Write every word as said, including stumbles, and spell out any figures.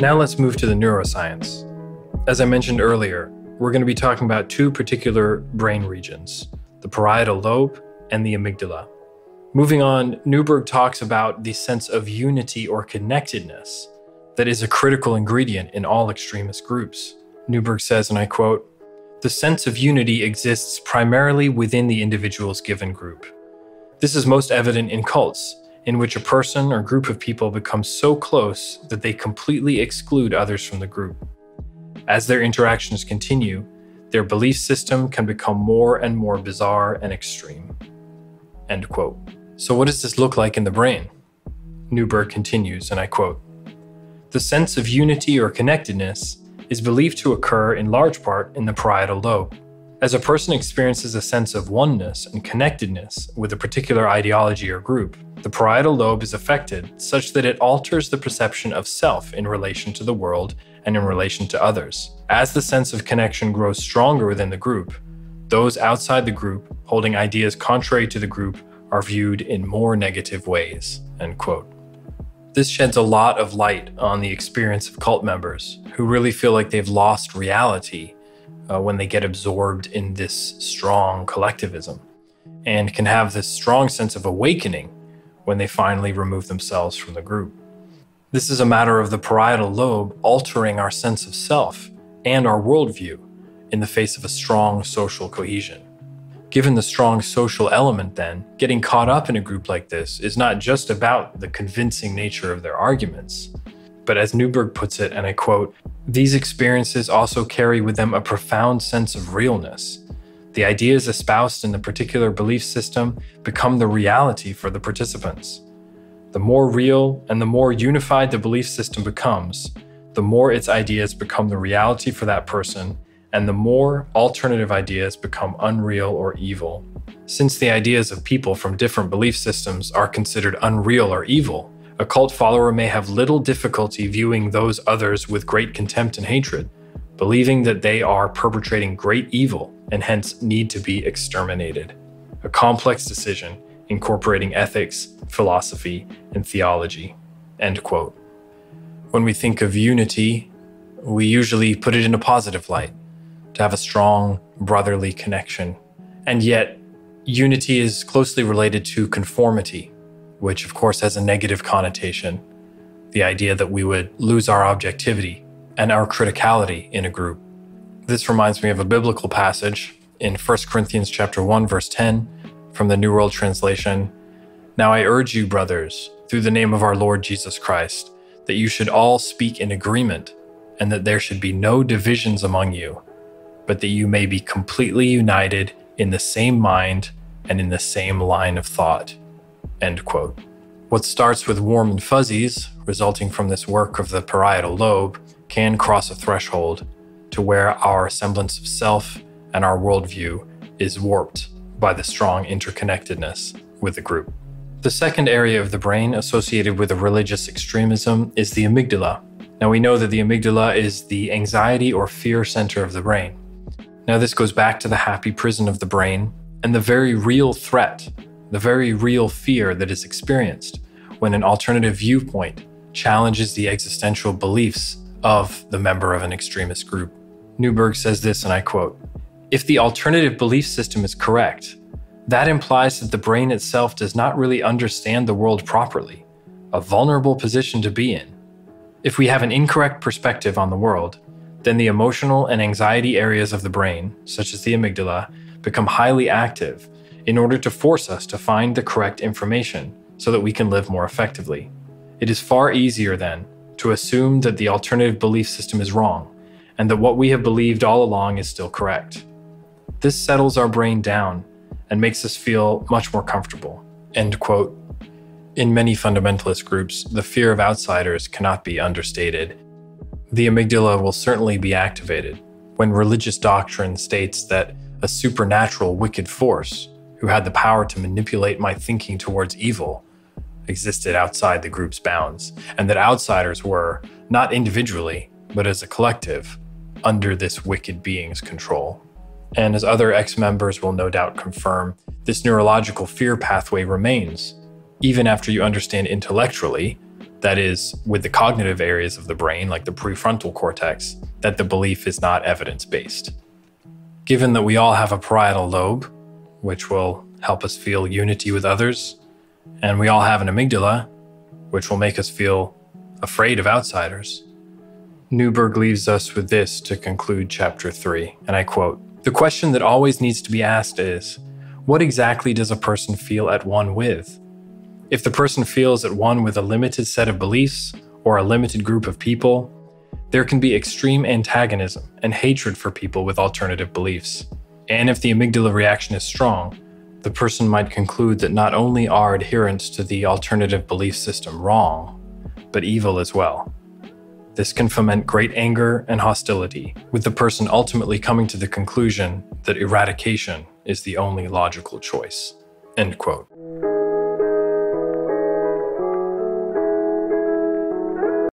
Now let's move to the neuroscience. As I mentioned earlier, we're going to be talking about two particular brain regions, the parietal lobe and the amygdala. Moving on, Newberg talks about the sense of unity or connectedness that is a critical ingredient in all extremist groups. Newberg says, and I quote, "The sense of unity exists primarily within the individual's given group. This is most evident in cults, in which a person or group of people becomes so close that they completely exclude others from the group. As their interactions continue, their belief system can become more and more bizarre and extreme." End quote. So what does this look like in the brain? Newberg continues, and I quote, "The sense of unity or connectedness is believed to occur in large part in the parietal lobe. As a person experiences a sense of oneness and connectedness with a particular ideology or group, the parietal lobe is affected such that it alters the perception of self in relation to the world and in relation to others. As the sense of connection grows stronger within the group, those outside the group holding ideas contrary to the group are viewed in more negative ways," end quote. This sheds a lot of light on the experience of cult members who really feel like they've lost reality uh, when they get absorbed in this strong collectivism, and can have this strong sense of awakening when they finally remove themselves from the group. This is a matter of the parietal lobe altering our sense of self and our worldview in the face of a strong social cohesion. Given the strong social element then, getting caught up in a group like this is not just about the convincing nature of their arguments, but as Newberg puts it, and I quote, "These experiences also carry with them a profound sense of realness. The ideas espoused in the particular belief system become the reality for the participants. The more real and the more unified the belief system becomes, the more its ideas become the reality for that person, and the more alternative ideas become unreal or evil. Since the ideas of people from different belief systems are considered unreal or evil, a cult follower may have little difficulty viewing those others with great contempt and hatred, believing that they are perpetrating great evil and hence need to be exterminated. A complex decision incorporating ethics, philosophy, and theology," end quote. When we think of unity, we usually put it in a positive light, to have a strong brotherly connection. And yet, unity is closely related to conformity, which of course has a negative connotation, the idea that we would lose our objectivity and our criticality in a group. This reminds me of a biblical passage in First Corinthians chapter one, verse ten, from the New World Translation. "Now I urge you, brothers, through the name of our Lord Jesus Christ, that you should all speak in agreement, and that there should be no divisions among you, but that you may be completely united in the same mind and in the same line of thought," end quote. What starts with warm and fuzzies, resulting from this work of the parietal lobe, can cross a threshold to where our semblance of self and our worldview is warped by the strong interconnectedness with the group. The second area of the brain associated with a religious extremism is the amygdala. Now we know that the amygdala is the anxiety or fear center of the brain. Now this goes back to the happy prison of the brain and the very real threat, the very real fear that is experienced when an alternative viewpoint challenges the existential beliefs of the member of an extremist group. Newberg says this, and I quote, "If the alternative belief system is correct, that implies that the brain itself does not really understand the world properly, a vulnerable position to be in. If we have an incorrect perspective on the world, then the emotional and anxiety areas of the brain, such as the amygdala, become highly active in order to force us to find the correct information so that we can live more effectively. It is far easier, then, to assume that the alternative belief system is wrong and that what we have believed all along is still correct. This settles our brain down and makes us feel much more comfortable," end quote. In many fundamentalist groups, the fear of outsiders cannot be understated. The amygdala will certainly be activated when religious doctrine states that a supernatural wicked force who had the power to manipulate my thinking towards evil existed outside the group's bounds, and that outsiders were, not individually, but as a collective, under this wicked being's control. And as other ex-members will no doubt confirm, this neurological fear pathway remains, even after you understand intellectually that is with the cognitive areas of the brain, like the prefrontal cortex, that the belief is not evidence-based. Given that we all have a parietal lobe, which will help us feel unity with others, and we all have an amygdala, which will make us feel afraid of outsiders, Newberg leaves us with this to conclude chapter three, and I quote, "The question that always needs to be asked is, what exactly does a person feel at one with? If the person feels at one with a limited set of beliefs or a limited group of people, there can be extreme antagonism and hatred for people with alternative beliefs. And if the amygdala reaction is strong, the person might conclude that not only are adherents to the alternative belief system wrong, but evil as well. This can foment great anger and hostility, with the person ultimately coming to the conclusion that eradication is the only logical choice." End quote.